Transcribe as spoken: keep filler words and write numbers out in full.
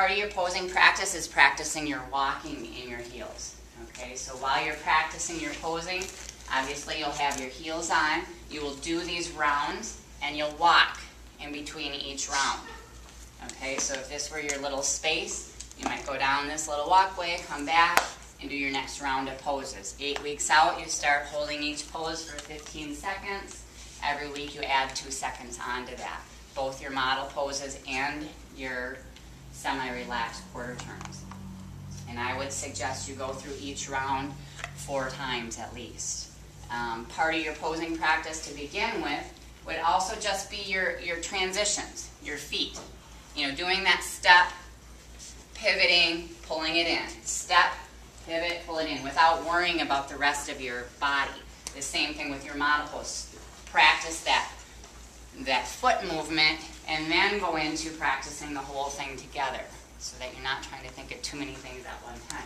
Part of your posing practice is practicing your walking in your heels. Okay, so while you're practicing your posing, obviously you'll have your heels on. You will do these rounds and you'll walk in between each round. Okay, so if this were your little space, you might go down this little walkway, come back, and do your next round of poses. Eight weeks out, you start holding each pose for fifteen seconds. Every week you add two seconds onto that. Both your model poses and your semi-relaxed quarter turns. And I would suggest you go through each round four times at least. Um, part of your posing practice to begin with would also just be your, your transitions, your feet. You know, doing that step, pivoting, pulling it in. Step, pivot, pull it in without worrying about the rest of your body. The same thing with your model pose. Practice that, that foot movement and then go into practicing the whole thing together so that you're not trying to think of too many things at one time.